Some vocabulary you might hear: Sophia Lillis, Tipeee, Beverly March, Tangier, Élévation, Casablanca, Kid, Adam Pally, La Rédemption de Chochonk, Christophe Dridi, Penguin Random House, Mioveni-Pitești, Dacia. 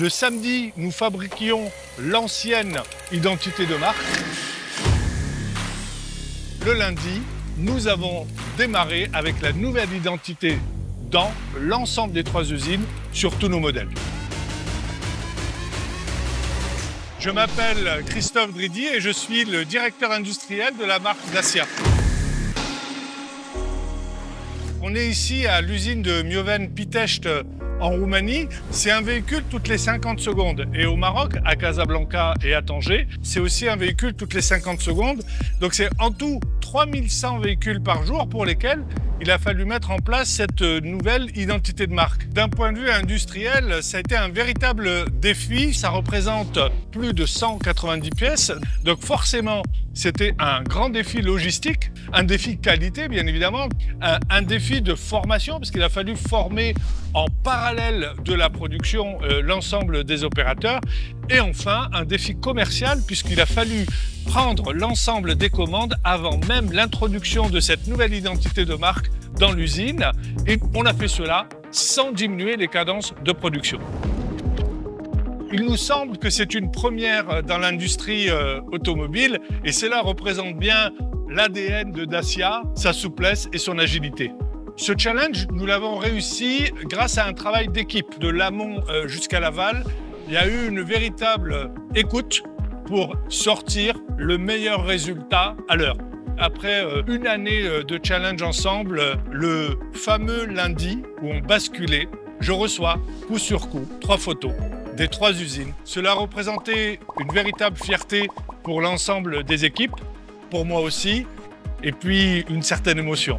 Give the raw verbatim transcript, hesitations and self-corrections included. Le samedi, nous fabriquions l'ancienne identité de marque. Le lundi, nous avons démarré avec la nouvelle identité dans l'ensemble des trois usines sur tous nos modèles. Je m'appelle Christophe Dridi et je suis le directeur industriel de la marque Dacia. On est ici à l'usine de Mioveni-Pitești en Roumanie. C'est un véhicule toutes les cinquante secondes. Et au Maroc, à Casablanca et à Tangier, c'est aussi un véhicule toutes les cinquante secondes. Donc c'est en tout trois mille cent véhicules par jour pour lesquels il a fallu mettre en place cette nouvelle identité de marque. D'un point de vue industriel, ça a été un véritable défi. Ça représente plus de cent quatre-vingt-dix pièces. Donc forcément, c'était un grand défi logistique, un défi qualité bien évidemment, un, un défi de formation parce qu'il a fallu former en parallèle de la production euh, l'ensemble des opérateurs. Et enfin, un défi commercial puisqu'il a fallu prendre l'ensemble des commandes avant même l'introduction de cette nouvelle identité de marque dans l'usine. Et on a fait cela sans diminuer les cadences de production. Il nous semble que c'est une première dans l'industrie euh, automobile et cela représente bien l'A D N de Dacia, sa souplesse et son agilité. Ce challenge, nous l'avons réussi grâce à un travail d'équipe, de l'amont euh, jusqu'à l'aval. Il y a eu une véritable écoute pour sortir le meilleur résultat à l'heure. Après euh, une année de challenge ensemble, euh, le fameux lundi où on basculait, je reçois coup sur coup trois photos des trois usines. Cela représentait une véritable fierté pour l'ensemble des équipes, pour moi aussi, et puis une certaine émotion.